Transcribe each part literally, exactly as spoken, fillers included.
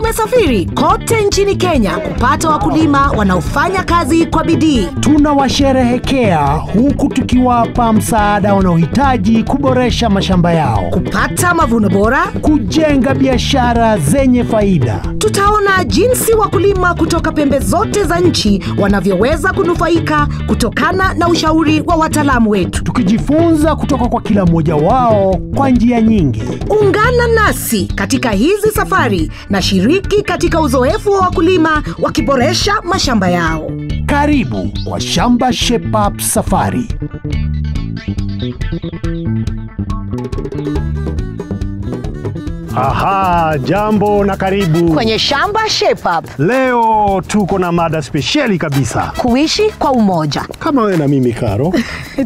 Tumesafiri kote nchini Kenya kupata wakulima wanaofanya kazi kwa bidii. Tunawasherehekea huku tukiwapa msaada wanaohitaji kuboresha mashamba yao, kupata mavuno bora, kujenga biashara zenye faida. Tutaona jinsi wakulima kutoka pembe zote za nchi wanavyoweza kunufaika kutokana na ushauri wa wataalamu wetu, tukijifunza kutoka kwa kila mmoja wao kwa njia nyingi. Ungana nasi katika hizi safari na shiriki katika uzoefu wa wakulima wakiboresha mashamba yao. Karibu kwa Shamba Shape Up Safari. Aha, jambo na karibu kwenye Shamba Shape Up. Leo tuko na mada speciali kabisa. Kuishi kwa umoja. Kama wewe na mimi Karo.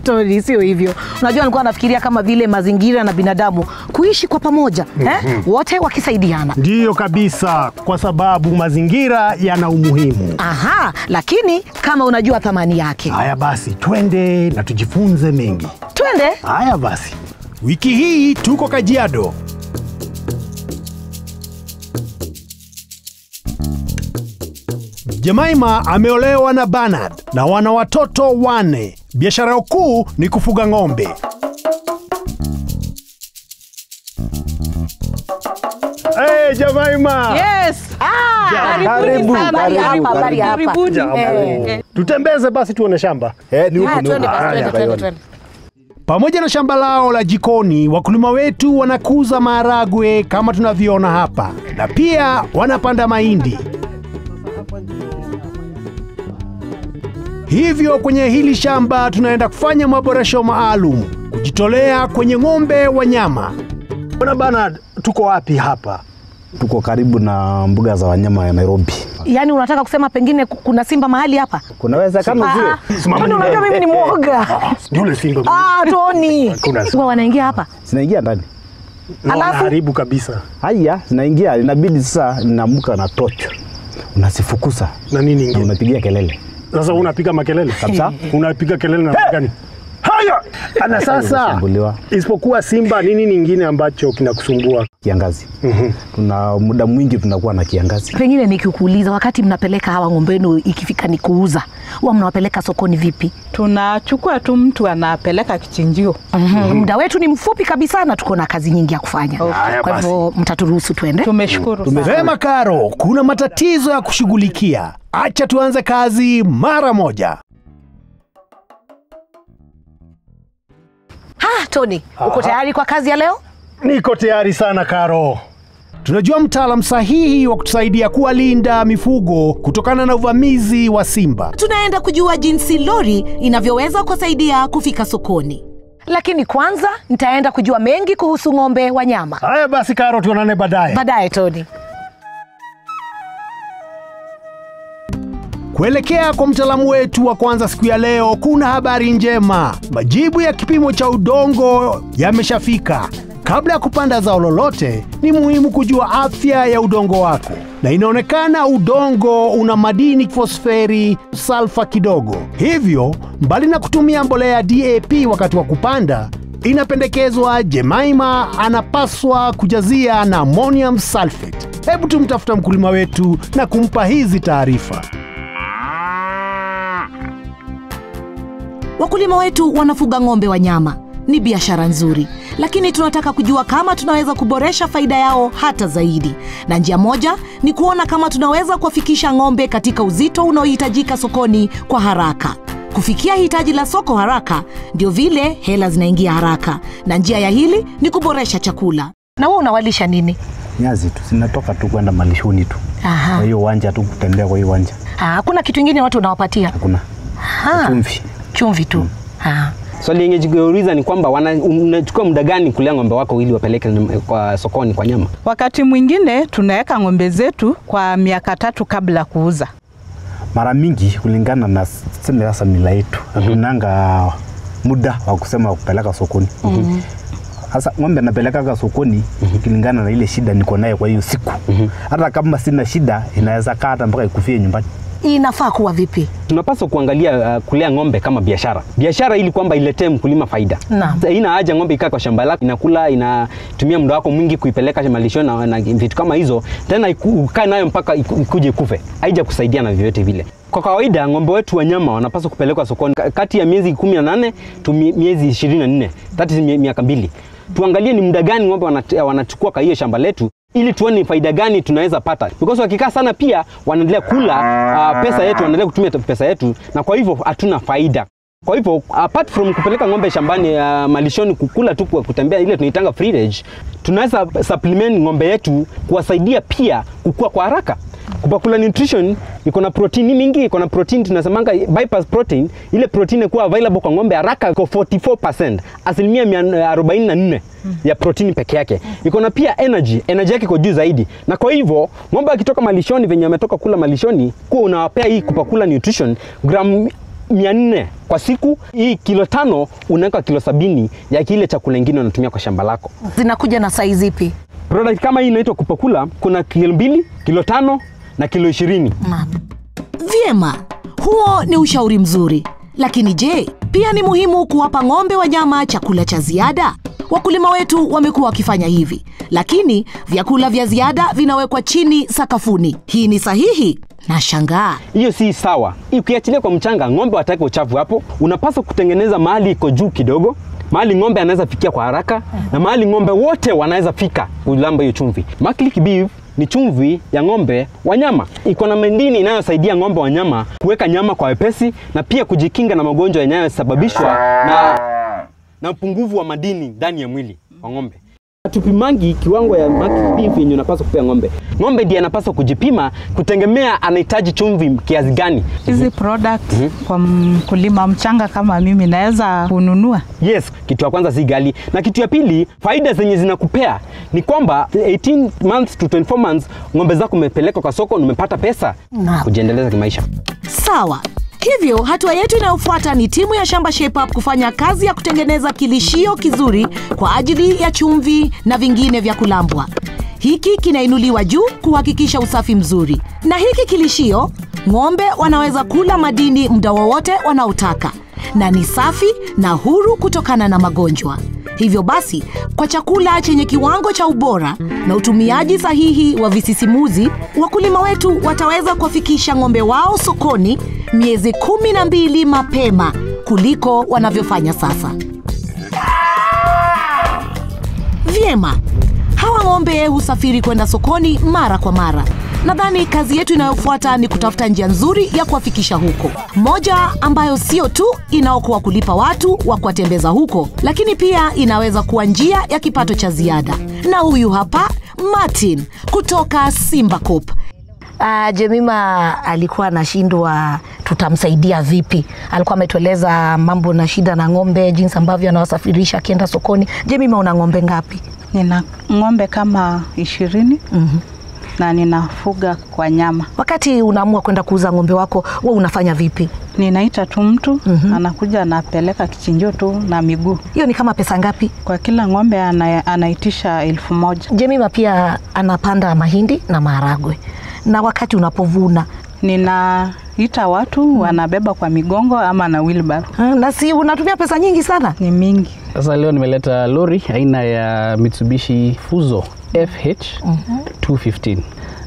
Toni, sio hivyo. Unajua nilikuwa nafikiria kama vile mazingira na binadamu kuishi kwa pamoja, mm -hmm. eh? Wote wakisaidiana. Ndio kabisa, kwa sababu mazingira yana umuhimu. Aha, lakini kama unajua thamani yake. Haya basi, twende na tujifunze mengi. Twende? Haya basi. Wiki hii tuko Kajiado. Jemima ameolewa na Bernard na wana watoto wane. Biashara yao kuu ni kufuga ng'ombe. Hey Jemima! Yes! Ah! Karibu! Karibu! Karibu! Karibu! Tutembeze basi tuone shamba. Eh, ni huku, ni huku. Pamoja na shamba lao la jikoni, wakulima wetu wanakuza maharagwe kama tunavyoona hapa. Na pia wanapanda mahindi. Hivyo kwenye hili shamba tunaenda kufanya maboresho maalum, kujitolea kwenye ng'ombe wa nyama. Bwana Bernard, tuko wapi hapa? Tuko karibu na mbuga za wanyama ya Nairobi. Yaani unataka kusema pengine kuna simba mahali hapa? Kunaweza kama zile. Simama. Unajua mimi ni mwoga. Yule simba. Ah, Toni. Simba wanaingia hapa? Zinaingia ndani. Haribu kabisa. Haya, zinaingia, inabidi sasa ninaamka na tocho. Unasifukusa. Na nini ingine? Unapigia kelele. Sasa unapiga makelele kabisa? Unapiga kelele na gani? Haya! Ana sasa isipokuwa simba, nini nyingine ambacho kinakusumbua? Kiangazi. Mm-hmm. Tuna muda mwingi tunakuwa na kiangazi. Pengine nikikuuliza, wakati mnapeleka hawa ngombenu ikifika ni kuuza, huwa mnawapeleka sokoni vipi? Tunachukua tu mtu anapeleka kichinjio. Mm-hmm. Muda wetu ni mfupi kabisa na tuko na kazi nyingi ya kufanya. Okay. Kwa hivyo mtaturuhusu tuende? Tumeshukuru sana. Vema Karo, kuna matatizo ya kushughulikia. Acha tuanze kazi mara moja. Ha, Toni, uko tayari kwa kazi ya leo? Niko tayari sana Karo. Tunajua mtaalamu sahihi wa kutusaidia kuwalinda mifugo kutokana na uvamizi wa simba. Tunaenda kujua jinsi lori inavyoweza kusaidia kufika sokoni. Lakini kwanza nitaenda kujua mengi kuhusu ng'ombe wa nyama. Haya basi Karo, tuonane baadaye. Baadaye Toni. Kuelekea kwa mtaalamu wetu wa kwanza siku ya leo, kuna habari njema. Majibu ya kipimo cha udongo yameshafika. Kabla ya kupanda zao lolote, ni muhimu kujua afya ya udongo wako. Na inaonekana udongo una madini fosferi, sulfa kidogo. Hivyo, mbali na kutumia mbolea D A P wakati wa kupanda, inapendekezwa Jemima anapaswa kujazia na ammonium sulfate. Hebu tumtafuta mkulima wetu na kumpa hizi taarifa. Wakulima wetu wanafuga ng'ombe wa nyama. Ni biashara nzuri, lakini tunataka kujua kama tunaweza kuboresha faida yao hata zaidi. Na njia moja ni kuona kama tunaweza kuwafikisha ng'ombe katika uzito unaohitajika sokoni kwa haraka. Kufikia hitaji la soko haraka, ndio vile hela zinaingia haraka. Na njia ya hili ni kuboresha chakula. Na wewe unawalisha nini? Nyazi tu, sinatoka tu kwenda malishoni tu. Aha. Kwa hiyo uwanja tu kutembea kwa hiyo uwanja. Ah, kuna kitu kingine watu unawapatia? Hakuna. Ah. Chumvi. Chumvi tu. Mm. Ah. Swali yenye jigeuriza ni kwamba unachukua muda gani kulea ng'ombe wako ili wapeleke kwa sokoni kwa nyama? Wakati mwingine tunaweka ng'ombe zetu kwa miaka tatu kabla kuuza. Mara mingi kulingana na sema sasa mila yetu, tunanga mm -hmm. muda wa kusema kupeleka sokoni. Mm -hmm. Sasa ng'ombe napeleka sokoni mm -hmm. kulingana na ile shida niko nayo kwa hiyo siku. Mm -hmm. Hata kama sina shida inaweza kaa hata mpaka ikufie nyumbani. inafaa kuwa vipi? Tunapaswa kuangalia uh, kulea ngombe kama biashara. Biashara ili kwamba iletee mkulima faida. Haina haja ngombe ikaa kwa shamba lako inakula, inatumia muda wako mwingi kuipeleka malishoni na, na vitu kama hizo, tena ukae nayo mpaka ikuje kufe. Haija kusaidia na vyote vile. Kwa kawaida ngombe wetu wa nyama wanapaswa kupelekwa sokoni kati ya miezi kumi na nane tu miezi ishirini na nne, that is miaka mbili. Tuangalie ni muda gani ngombe wanachukua kwa hiyo shamba letu ili tuone faida gani tunaweza pata. Because wakikaa sana pia wanaendelea kula uh, pesa yetu, wanaendelea kutumia pesa yetu, na kwa hivyo hatuna faida. Kwa hivyo apart from kupeleka ngombe shambani uh, malishoni kukula tu kwa kutembea ile tunaitanga free range, tunaweza supplement ngombe yetu kuwasaidia pia kukua kwa haraka. Kupakula nutrition, iko na protein mingi, iko na protein tunasemanga bypass protein, ile protein inakuwa available kwa ngombe haraka kwa arobaini na nne kwa mia. Asilimia arobaini na nne ya protein peke yake. Iko na pia energy, energy yake iko juu zaidi. Na kwa hivyo, ngombe akitoka malishoni venye ametoka kula malishoni, kwa unawapea hii kupakula nutrition gram mia nne kwa siku, hii kilo tano unaweka kilo sabini ya kile chakula kingine unatumia kwa shamba lako. Zinakuja na size ipi? Product kama hii inaitwa kupakula, kuna kilo mbili, kilo tano na kilo ishirini. Vyema, huo ni ushauri mzuri. Lakini je, pia ni muhimu kuwapa ngombe wa nyama chakula cha ziada? Wakulima wetu wamekuwa wakifanya hivi, lakini vyakula vya ziada vinawekwa chini sakafuni. Hii ni sahihi? Nashangaa. Hiyo si sawa. Ukiachilia kwa mchanga, ngombe watake uchafu hapo. Unapaswa kutengeneza mahali iko juu kidogo, mahali ngombe anaweza fikia kwa haraka, na mahali ngombe wote wanaweza fika kulamba hiyo chumvi. Maklik beef ni chumvi ya ngombe wa nyama. Iko na madini inayosaidia ngombe wa nyama kuweka nyama kwa wepesi na pia kujikinga na magonjwa yanayosababishwa na na upungufu wa madini ndani ya mwili wa ngombe. Tupimangi kiwango ya maklik beef yenye unapaswa kupea ngombe. Ngombe ndiye anapaswa kujipima kutegemea anahitaji chumvi kiasi gani. Hizi product mm -hmm. kwa mkulima mchanga kama mimi naweza kununua? Yes, kitu ya kwanza si ghali, na kitu ya pili faida zenye zinakupea ni kwamba eighteen months to twenty-four months ngombe zako umepeleka kwa soko na umepata pesa kujiendeleza kimaisha. Sawa. Hivyo hatua yetu inayofuata ni timu ya Shamba Shape Up kufanya kazi ya kutengeneza kilishio kizuri kwa ajili ya chumvi na vingine vya kulambwa. Hiki kinainuliwa juu kuhakikisha usafi mzuri. Na hiki kilishio, ngombe wanaweza kula madini muda wowote wanaotaka, na ni safi na huru kutokana na magonjwa. Hivyo basi, kwa chakula chenye kiwango cha ubora na utumiaji sahihi wa visisimuzi, wakulima wetu wataweza kufikisha ngombe wao sokoni miezi kumi na mbili mapema kuliko wanavyofanya sasa. Vyema, hawa ngombe husafiri kwenda sokoni mara kwa mara. Nadhani kazi yetu inayofuata ni kutafuta njia nzuri ya kuwafikisha huko. Moja ambayo sio tu inaokuwa kulipa watu wa kuwatembeza huko, lakini pia inaweza kuwa njia ya kipato cha ziada. Na huyu hapa Martin kutoka Simba Cup. Uh, Jemima alikuwa anashindwa tutamsaidia vipi. Alikuwa ametueleza mambo na shida na ngombe, jinsi ambavyo anawasafirisha akienda sokoni. Jemima, una ngombe ngapi? Nina ngombe kama ishirini. Mhm. Na ninafuga kwa nyama. Wakati unaamua kwenda kuuza ngombe wako, wewe unafanya vipi? Ninaita tu mtu, mm -hmm. anakuja na peleka kichinjio tu na miguu. Hiyo ni kama pesa ngapi? Kwa kila ngombe ana, anaitisha elfu moja. Jemima pia anapanda mahindi na maharagwe. Na wakati unapovuna, ninaita watu, mm -hmm. wanabeba kwa migongo ama na wheelbarrow. Ha, na si unatumia pesa nyingi sana? Ni mingi. Sasa leo nimeleta lori aina ya Mitsubishi Fuso F H two fifteen.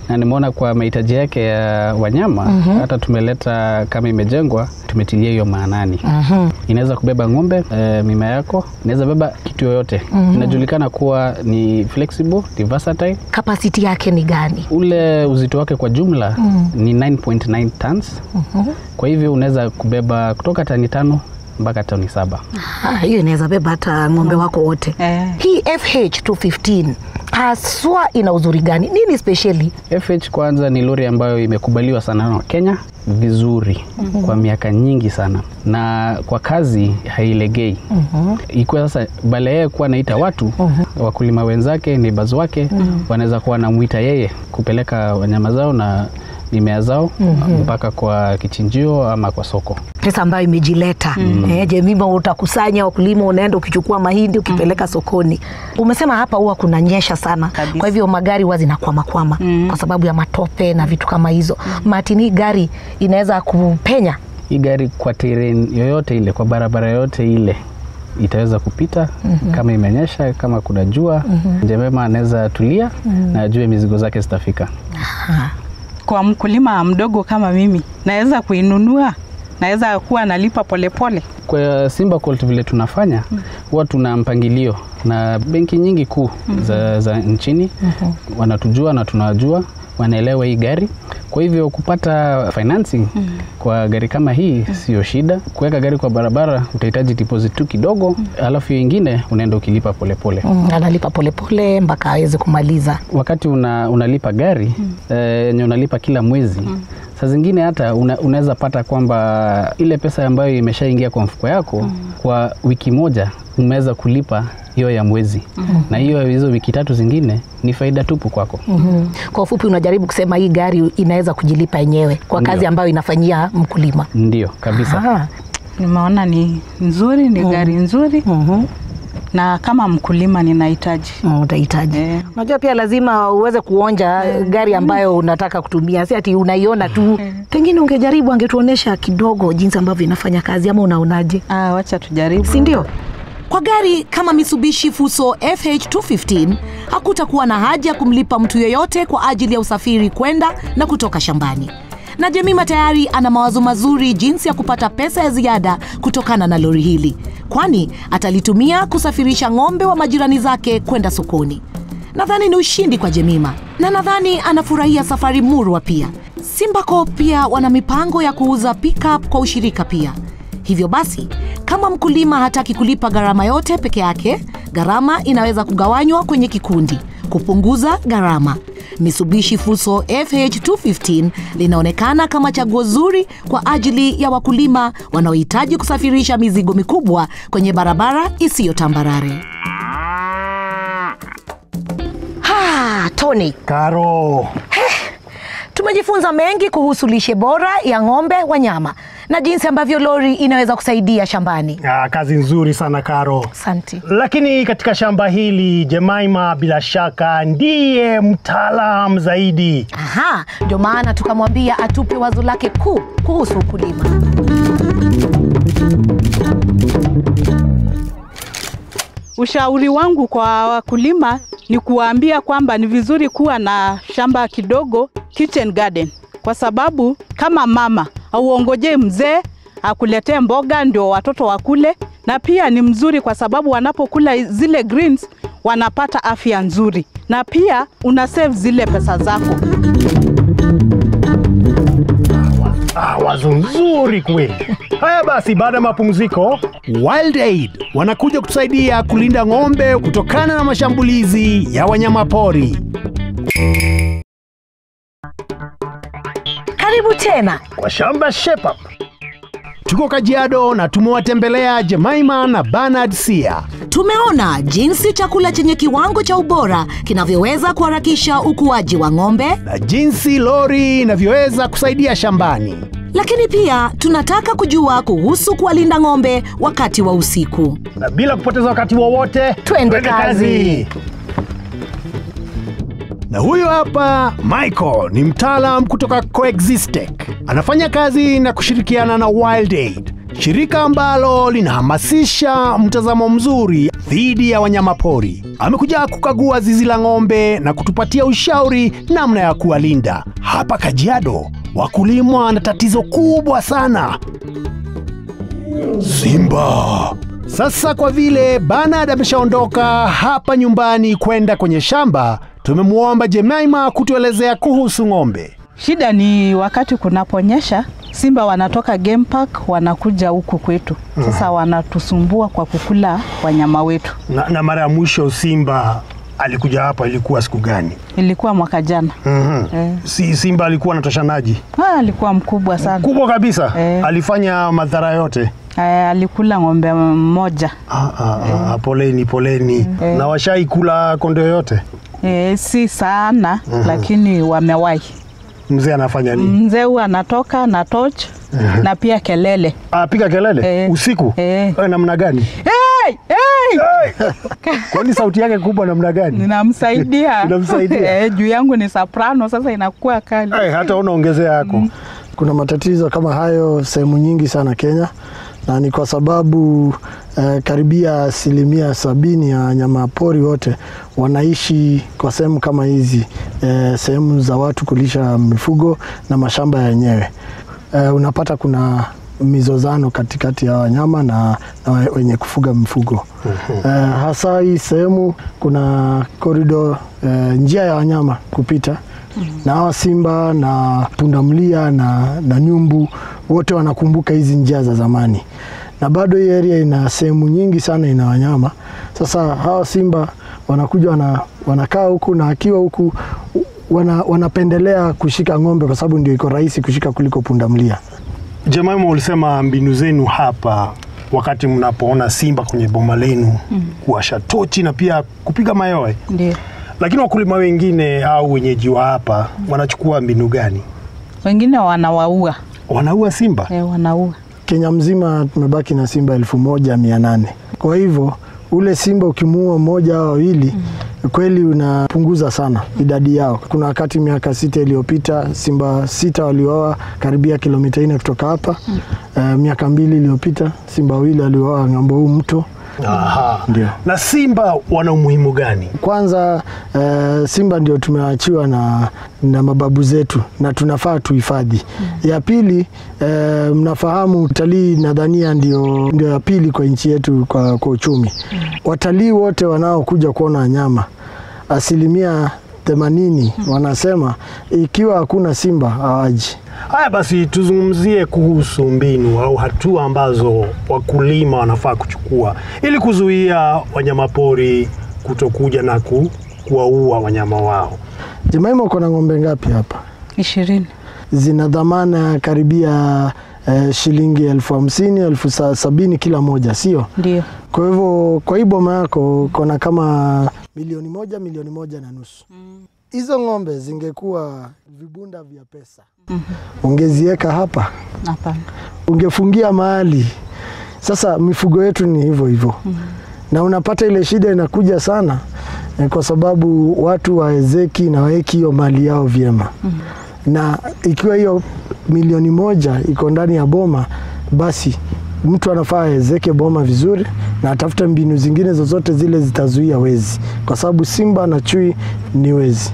Na nimeona kwa mahitaji yake ya wanyama, mm -hmm. hata tumeleta kama imejengwa, tumetilia hiyo maanani. Mm -hmm. Inaweza kubeba ngombe, e, mima yako, inaweza beba kitu yoyote. Mm -hmm. Inajulikana kuwa ni flexible, ni versatile. Capacity yake ni gani? Ule uzito wake kwa jumla, mm -hmm. ni nine point nine tons. Mm -hmm. Kwa hivyo unaweza kubeba kutoka tani tano mpaka tani saba. Ah, hiyo inaweza beba hata ngombe wako wote. Eh. Hii F H two fifteen haswa ina uzuri gani? Nini specially? F H kwanza ni lori ambayo imekubaliwa sana na Kenya vizuri, mm -hmm. kwa miaka nyingi sana, na kwa kazi hailegei. mm -hmm. Ikuwa sasa bale yeye kuwa naita watu, mm -hmm. wakulima wenzake, neighbors wake, mm -hmm. wanaweza kuwa na muita yeye kupeleka wanyama zao na ni mea zao mm-hmm. mpaka kwa kichinjio ama kwa soko. Pesa ambayo imejileta. Mm-hmm. eh, Jemima utakusanya wakulima, unaenda ukichukua mahindi ukipeleka mm-hmm. sokoni. Umesema hapa huwa kunanyesha sana kabisa. Kwa hivyo magari huwa zinakwama kwama mm-hmm. kwa sababu ya matope na vitu kama hizo. Mm-hmm. Martini gari inaweza kupenya. Hii gari kwa terrain yoyote ile, kwa barabara yoyote ile itaweza kupita mm-hmm. kama imenyesha, kama kuna jua mm-hmm. Jemima anaweza tulia mm-hmm. na ajue mizigo zake zitafika. Aha. Kwa mkulima mdogo kama mimi, naweza kuinunua, naweza kuwa nalipa polepole. Kwa Simba Cup vile tunafanya, huwa mm. tuna mpangilio na benki nyingi kuu mm. za, za nchini mm-hmm. wanatujua na tunawajua, wanaelewa hii gari. Kwa hivyo kupata financing mm. kwa gari kama hii mm. sio shida. Kuweka gari kwa barabara utahitaji deposit tu kidogo mm. alafu nyingine unaenda ukilipa polepole. Mm. Analipa polepole mpaka aweze kumaliza. Wakati una, unalipa gari mm. eh, unalipa kila mwezi. Mm. Saa zingine hata unaweza pata kwamba ile pesa ambayo imeshaingia kwa mfuko yako mm. kwa wiki moja umeweza kulipa hiyo ya mwezi mm-hmm. na hiyo hizo wiki tatu zingine ni faida tupu kwako. Mm-hmm. Kwa ufupi unajaribu kusema hii gari inaweza kujilipa yenyewe kwa kazi Ndiyo. ambayo inafanyia mkulima. Ndio, kabisa. Aha. Nimeona ni nzuri, ni mm-hmm. gari nzuri. Mm-hmm. Na kama mkulima ninahitaji. Utahitaji. Mm, unajua eh. pia lazima uweze kuonja eh. gari ambayo unataka kutumia. Si ati unaiona tu. Eh. Pengine ungejaribu angetuonesha kidogo jinsi ambavyo inafanya kazi ama unaonaje? Ah, wacha tujaribu. Si ndio? Kwa gari kama Mitsubishi Fuso F H two fifteen, hakutakuwa na haja kumlipa mtu yeyote kwa ajili ya usafiri kwenda na kutoka shambani. Na Jemima tayari ana mawazo mazuri jinsi ya kupata pesa ya ziada kutokana na lori hili, kwani atalitumia kusafirisha ng'ombe wa majirani zake kwenda sokoni. Nadhani ni ushindi kwa Jemima, na nadhani anafurahia safari murwa pia. Simba Cup pia wana mipango ya kuuza pickup kwa ushirika pia. Hivyo basi, kama mkulima hataki kulipa gharama yote peke yake, gharama inaweza kugawanywa kwenye kikundi, kupunguza gharama. Mitsubishi Fuso F H two fifteen linaonekana kama chaguo zuri kwa ajili ya wakulima wanaohitaji kusafirisha mizigo mikubwa kwenye barabara isiyo tambarare. Ha, Tony. Karo. Heh, tumejifunza mengi kuhusu lishe bora ya ng'ombe wa nyama na jinsi ambavyo lori inaweza kusaidia shambani. Ah, kazi nzuri sana Karo. Asante. Lakini katika shamba hili Jemima bila shaka ndiye mtaalamu zaidi. Aha, ndio maana tukamwambia atupe wazo lake kuu kuhusu kulima. Ushauri wangu kwa wakulima ni kuambia kwamba ni vizuri kuwa na shamba kidogo, kitchen garden. Kwa sababu kama mama hauongoje mzee akuletee mboga ndio watoto wakule, na pia ni mzuri kwa sababu wanapokula zile greens wanapata afya nzuri, na pia una save zile pesa zako. Ah, wazo nzuri kweli. Haya basi, baada ya mapumziko, WildAid wanakuja kutusaidia kulinda ng'ombe kutokana na mashambulizi ya wanyama pori. Karibu tena kwa Shamba Shape Up. Tuko Kajiado na tumewatembelea Jemima na Bernard Sia. Tumeona jinsi chakula chenye kiwango cha ubora kinavyoweza kuharakisha ukuaji wa ng'ombe na jinsi lori inavyoweza kusaidia shambani. Lakini pia tunataka kujua kuhusu kuwalinda ng'ombe wakati wa usiku. Na bila kupoteza wakati wowote, wa twende kazi. kazi. Na huyu hapa Michael ni mtaalamu kutoka Coexist Tech. Anafanya kazi na kushirikiana na WildAid, shirika ambalo linahamasisha mtazamo mzuri dhidi ya wanyama pori. Amekuja kukagua zizi la ng'ombe na kutupatia ushauri namna ya kuwalinda. Hapa Kajiado wakulima wana tatizo kubwa sana. Simba. Sasa kwa vile Bernard ameshaondoka hapa nyumbani kwenda kwenye shamba, tumemuomba Jemima kutuelezea kuhusu ng'ombe. Shida ni wakati kunaponyesha, simba wanatoka game park wanakuja huku kwetu. Sasa wanatusumbua kwa kukula wanyama wetu. Na, na mara ya mwisho simba alikuja hapa ilikuwa siku gani? Ilikuwa mwaka jana. Mm-hmm. eh. Si simba alikuwa anatoshanaji? Ah, alikuwa mkubwa sana. Kubwa kabisa. Eh. Alifanya madhara yote. Eh, alikula ng'ombe mmoja. Ah ah, eh. ah poleni poleni. Eh. Na washaikula kondoo yote? Eh, si sana, mm-hmm. lakini wamewahi. Mzee anafanya nini? Mzee huwa anatoka na torch na pia kelele. Ah, piga kelele eh. Usiku? Eh. Wewe namna gani? Hey! Hey! Hey! Kwani sauti yake kubwa namna gani? Ninamsaidia. Ninamsaidia. Eh, juu yangu ni soprano, sasa inakuwa kali. Eh, hey, hata unaongezea yako. Mm. Kuna matatizo kama hayo sehemu nyingi sana Kenya. Na ni kwa sababu eh, karibia asilimia sabini ya nyama pori wote wanaishi kwa sehemu kama hizi, eh, sehemu za watu kulisha mifugo na mashamba yenyewe. Eh, unapata kuna mizozano katikati ya wanyama na, na wenye kufuga mifugo. eh, hasa hii sehemu kuna korido, eh, njia ya wanyama kupita. Na hawa simba na pundamilia na, na nyumbu wote wanakumbuka hizi njia za zamani. Na bado hii area ina sehemu nyingi sana ina wanyama. Sasa hawa simba wanakuja wana, wanakaa huku na akiwa huku wana, wanapendelea kushika ng'ombe kwa sababu ndio iko rahisi kushika kuliko pundamilia. Jemima, ulisema mbinu zenu hapa wakati mnapoona simba kwenye boma lenu, mm, kuwasha tochi na pia kupiga mayowe. Ndio. Lakini wakulima wengine au wenyeji wa hapa wanachukua mbinu gani? Wengine wanawaua. Wanaua simba? Eh, wanaua. Kenya mzima tumebaki na simba elfu moja mia nane. Kwa hivyo ule simba ukimuua moja au wawili, mm, kweli unapunguza sana idadi yao. Kuna wakati miaka sita iliyopita simba sita waliuawa karibia kilomita nne kutoka hapa. Mm. Uh, miaka mbili iliyopita simba wawili waliuawa ngambo huu mto. Aha. Ndio. Na simba wana umuhimu gani? Kwanza, uh, simba ndio tumeachiwa na, na mababu zetu na tunafaa tuhifadhi. Mm. Ya pili, uh, mnafahamu utalii nadhania ndio ndio ya pili kwa nchi yetu kwa, kwa uchumi. Mm. Watalii wote wanaokuja kuona wanyama asilimia themanini wanasema ikiwa hakuna simba hawaji. Haya basi, tuzungumzie kuhusu mbinu au hatua ambazo wakulima wanafaa kuchukua ili kuzuia wanyamapori kutokuja na ku, kuwaua wanyama wao. Jemima, uko na ng'ombe ngapi hapa? ishirini. Zina dhamana karibia eh, shilingi elfu hamsini, elfu sabini kila moja, sio? Ndio. Kwa hivyo kwa boma yako kuna kama milioni moja, milioni moja na nusu. Mm. Hizo ng'ombe zingekuwa vibunda vya pesa. Mm -hmm. Ungezieka hapa? Hapana. Ungefungia mahali. Sasa mifugo yetu ni hivyo hivyo. Mm -hmm. Na unapata ile shida inakuja sana kwa sababu watu waezeki na waeki hiyo mali yao vyema. Mm -hmm. Na ikiwa hiyo milioni moja iko ndani ya boma, basi mtu anafaa aezeke boma vizuri na atafuta mbinu zingine zozote zile zitazuia wezi, kwa sababu simba na chui ni wezi.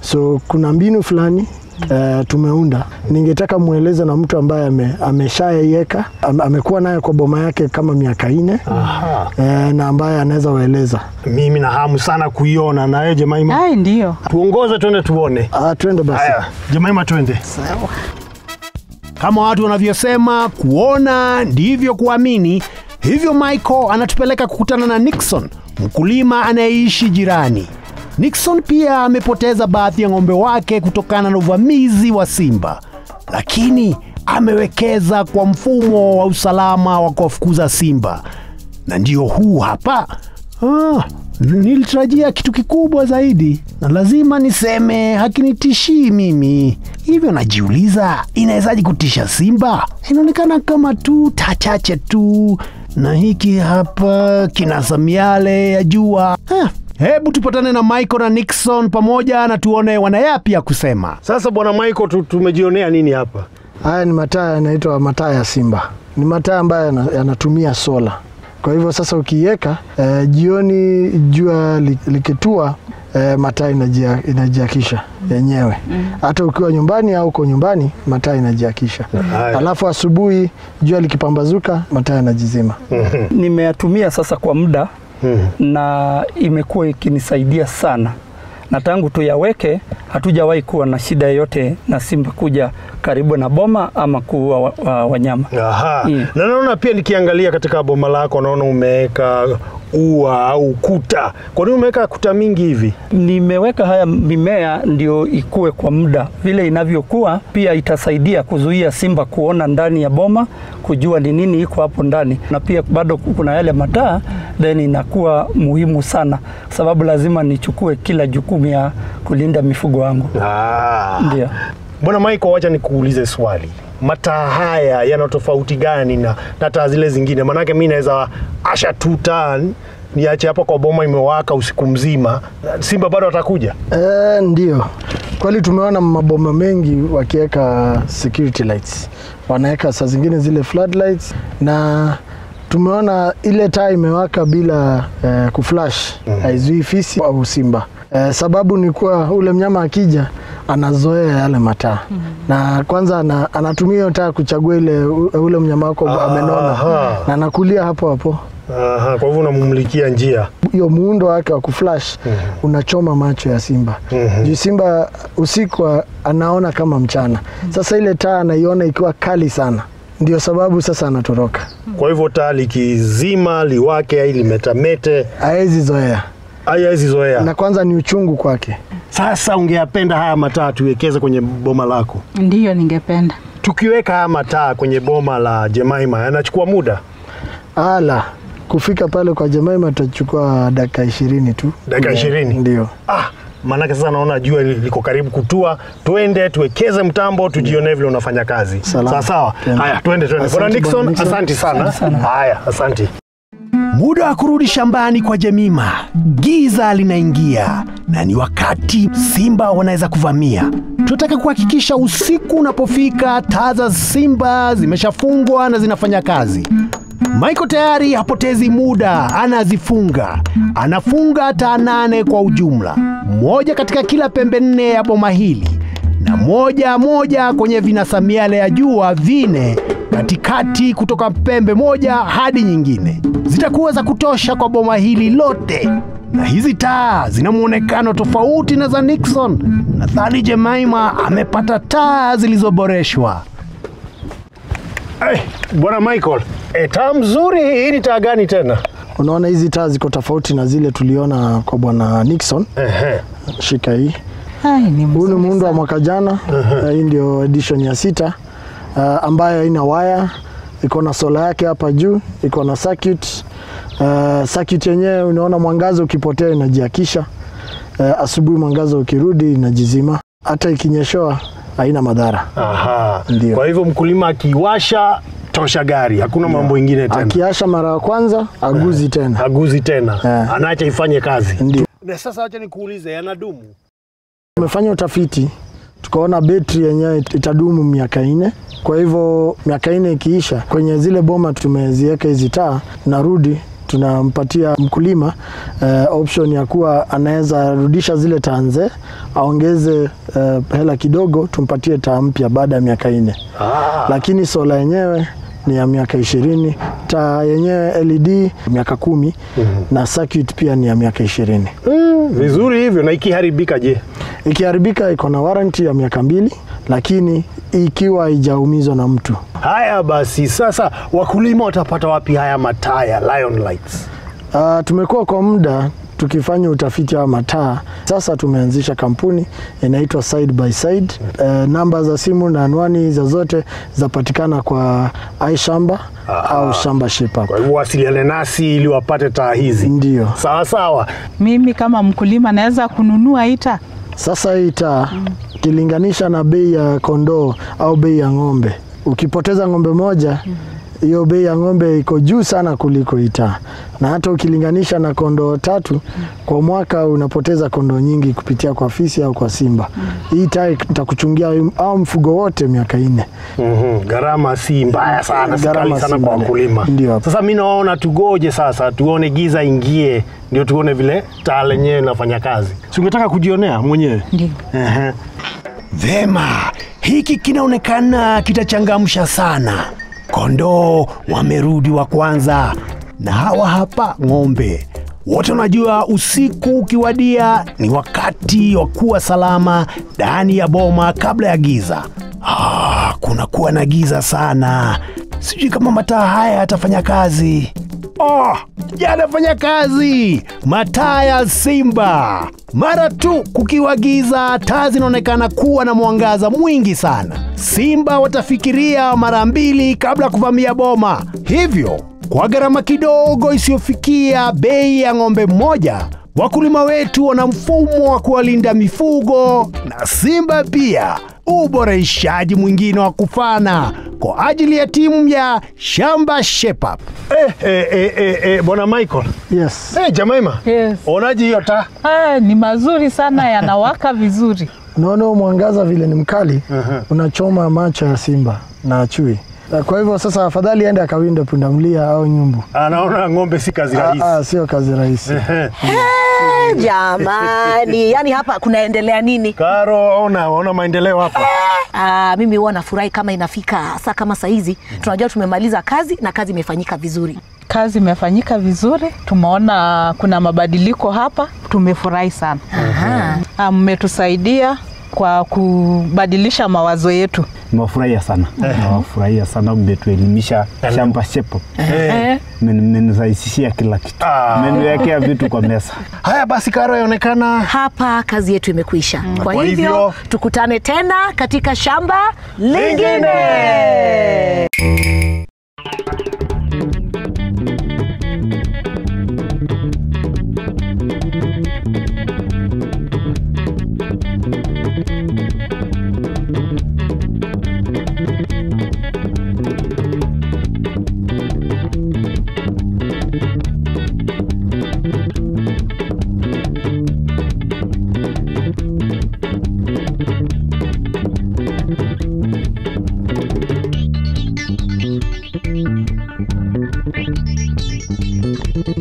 So kuna mbinu fulani uh, tumeunda. Ningetaka mueleze na mtu ambaye ame, ameshaiweka, am, amekuwa naye kwa boma yake kama miaka nne, uh, na ambaye anaweza waeleza. Mimi na hamu sana kuiona na yeye Jemima. Hai ndio. Tuongoze twende tuone. Ah, uh, twende basi. Haya, Jemima twende. Sawa. Kama watu wanavyosema, kuona ndivyo kuamini. Hivyo Michael anatupeleka kukutana na Nixon, mkulima anayeishi jirani. Nixon pia amepoteza baadhi ya ng'ombe wake kutokana na uvamizi wa simba, lakini amewekeza kwa mfumo wa usalama wa kuwafukuza simba. Na ndio huu hapa. Ah, nilitarajia kitu kikubwa zaidi, na lazima niseme hakinitishii mimi. Hivyo najiuliza, inawezaje kutisha simba? Inaonekana kama tu tachache tu, na hiki hapa kinasa miale ya jua. Ha. Hebu tupatane na Michael na Nixon pamoja na tuone wana yapi ya kusema. Sasa bwana Michael, tumejionea nini hapa? Haya ni mataa yanaitwa mataa ya simba. Ni mataa ambayo yanatumia sola. Kwa hivyo sasa ukiiweka eh, jioni jua likitua, eh, mataa inajiakisha yenyewe. Hata ukiwa nyumbani au uko nyumbani, mataa inajiakisha. Alafu asubuhi jua likipambazuka, mataa yanajizima. Nimeyatumia sasa kwa muda na imekuwa ikinisaidia sana. Na tangu tuyaweke hatujawahi kuwa na shida yote na simba kuja karibu na boma ama kuwa wa, wa, wanyama. Aha. Yeah. Na naona pia nikiangalia katika boma lako naona umeweka ua au kuta. Kwa nini umeweka kuta mingi hivi? Nimeweka haya mimea ndio ikue kwa muda. Vile inavyokuwa pia itasaidia kuzuia simba kuona ndani ya boma, kujua ni nini iko hapo ndani. Na pia bado kuna yale mataa then inakuwa muhimu sana sababu lazima nichukue kila jukumu ya kulinda mifugo wangu. Ah. Ndio. Bwana Michael, wacha nikuulize swali. Mataa haya yana tofauti gani na taa zile zingine? Manake mimi naweza asha two turn niache hapo kwa boma imewaka usiku mzima, simba bado atakuja. Eh, ndio. Kweli tumeona maboma mengi wakiweka security lights. Wanaweka saa zingine zile floodlights, na tumeona ile taa imewaka bila eh, kuflash. Mm. Haizui fisi au simba. Eh, sababu ni kwa ule mnyama akija anazoea yale mataa. Mm -hmm. Na kwanza ana, anatumia taa kuchagua ile ule mnyama wako amenona na anakulia hapo hapo. Aha, kwa hivyo unamumlikia njia. Hiyo muundo wake wa kuflash mm -hmm. unachoma macho ya simba. Mm -hmm. Juu simba usiku anaona kama mchana. Mm -hmm. Sasa ile taa anaiona ikiwa kali sana. Ndio sababu sasa anatoroka. Mm -hmm. Kwa hivyo taa likizima, liwake, ili metamete, haezi zoea. Haezi zoea. Na kwanza ni uchungu kwake. Sasa ungeyapenda haya mataa tuwekeze kwenye boma lako? Ndio, ningependa. Tukiweka haya mataa kwenye boma la Jemima, yanachukua muda? Ala. Kufika pale kwa Jemima tutachukua dakika ishirini tu. Dakika ishirini? Ndio. Ah, manake sasa naona jua liko karibu kutua. Twende tuwekeze mtambo, tujione vile unafanya kazi. Sawa sawa. Haya, twende twende. Bwana Nixon, asante sana. Haya, asante. Muda wa kurudi shambani kwa Jemima. Giza linaingia na ni wakati simba wanaweza kuvamia. Tunataka kuhakikisha usiku unapofika taa za simba zimeshafungwa na zinafanya kazi. Michael tayari hapotezi muda, anazifunga. Anafunga taa nane kwa ujumla. Moja katika kila pembe nne ya boma hili na moja moja kwenye vinasamiale ya jua vine katikati kutoka pembe moja hadi nyingine. Zitakuwa za kutosha kwa boma hili lote. Na hizi taa zina muonekano tofauti na za Nixon. Nadhani Jemima amepata taa zilizoboreshwa. Hey, Bwana Michael, e, taa mzuri hii, ni taa gani tena? Unaona hizi taa ziko tofauti na zile tuliona kwa Bwana Nixon. Ehe. Shika hii. Hai, ni mzuri. Huu ni muundo wa mwaka jana. Hii ndio edition ya sita. Uh, ambayo ina waya, iko na sola yake hapa juu, iko na circuit. Uh, circuit yenyewe unaona mwangaza ukipotea inajiakisha. Uh, asubuhi mwangaza ukirudi inajizima. Hata ikinyeshoa haina madhara. Aha. Ndiyo. Kwa hivyo mkulima akiwasha tosha gari, hakuna yeah. mambo ingine tena. Akiasha mara ya kwanza, aguzi yeah. tena. Aguzi tena. Yeah. Anaacha ifanye kazi. Ndiyo. Na sasa acha nikuulize, yanadumu? Tumefanya utafiti, tukaona betri yenyewe itadumu miaka nne. Kwa hivyo miaka nne ikiisha, kwenye zile boma tumeziweka hizi taa, narudi tunampatia mkulima uh, option ya kuwa anaweza rudisha zile taa nzee, aongeze uh, hela kidogo tumpatie taa mpya baada ya miaka nne. Ah. Lakini sola yenyewe ni ya miaka ishirini, taa yenyewe L E D miaka kumi, mm-hmm. na circuit pia ni ya miaka ishirini. Mm, vizuri hivyo. Na ikiharibika je? Ikiharibika iko na warranty ya miaka mbili, lakini ikiwa haijaumizwa na mtu. Haya basi, sasa wakulima watapata wapi haya mataa ya Lion Lights? Uh, tumekuwa kwa muda tukifanya utafiti wa mataa. Sasa tumeanzisha kampuni inaitwa Side by Side. Uh, namba za simu na anwani za zote zapatikana kwa iShamba au Shamba Shape Up. Kwa hivyo wasiliane nasi ili wapate taa hizi. Ndio. Sawa sawa. Mimi kama mkulima naweza kununua ita. Sasa ita mm. kilinganisha na bei ya kondoo au bei ya ng'ombe. Ukipoteza ng'ombe moja, hiyo mm. bei ya ng'ombe iko juu sana kuliko ita. Na hata ukilinganisha na kondoo tatu, mm. kwa mwaka unapoteza kondoo nyingi kupitia kwa fisi au kwa simba. Mm. Ita itakuchungia au mfugo wote miaka nne. Mhm. Gharama si mbaya sana, gharama sana kwa wakulima. Ndio. Sasa mimi naona tugoje sasa, tuone giza ingie. Ndio tuone vile taa lenyewe linafanya kazi. Si ungetaka kujionea mwenyewe? Ndio. Ehe. Vema, hiki kinaonekana kitachangamsha sana. Kondoo wamerudi wa kwanza na hawa hapa ng'ombe. Wote unajua usiku ukiwadia ni wakati wa kuwa salama ndani ya boma kabla ya giza. Ah, kuna kuwa na giza sana. Sijui kama mataa haya yatafanya kazi. Oh, yanafanya kazi. Mataa ya simba. Mara tu kukiwa giza, taa zinaonekana kuwa na mwangaza mwingi sana. Simba watafikiria mara mbili kabla kuvamia boma. Hivyo Kwa gharama kidogo isiyofikia bei ya ng'ombe moja, wakulima wetu wana mfumo wa kuwalinda mifugo na simba, pia uboreshaji mwingine wa kufana kwa ajili ya timu ya Shamba Shape Up. Eh eh eh eh, eh Bwana Michael. Yes. Eh hey, Jemima. Yes. Unaje hiyo taa? Ah, ni mazuri sana, yanawaka vizuri. Unaona mwangaza vile ni mkali, uh -huh. unachoma macho ya simba na chui. Kwa hivyo sasa afadhali aende akawinde pundamlia au nyumbu. Anaona ng'ombe si kazi rahisi. Ah, sio kazi rahisi. Hey, jamani, yani hapa kunaendelea nini? Karo, ona, ona maendeleo hapa. Ah, mimi huwa nafurahi kama inafika hasa kama saa hizi. Tunajua tumemaliza kazi na kazi imefanyika vizuri. Kazi imefanyika vizuri, tumeona kuna mabadiliko hapa, tumefurahi sana. Aha. Ah, mmetusaidia kwa kubadilisha mawazo yetu. Nimefurahia sana. Nimefurahia sana mmetuelimisha Shamba Shape Up. Mmenirahisishia kila kitu. Mmeniwekea vitu kwa meza. Haya basi, Karo, inaonekana hapa kazi yetu imekwisha. Mm. Kwa, kwa hivyo, hivyo tukutane tena katika shamba lingine.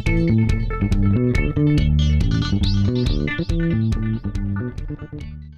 Thank you.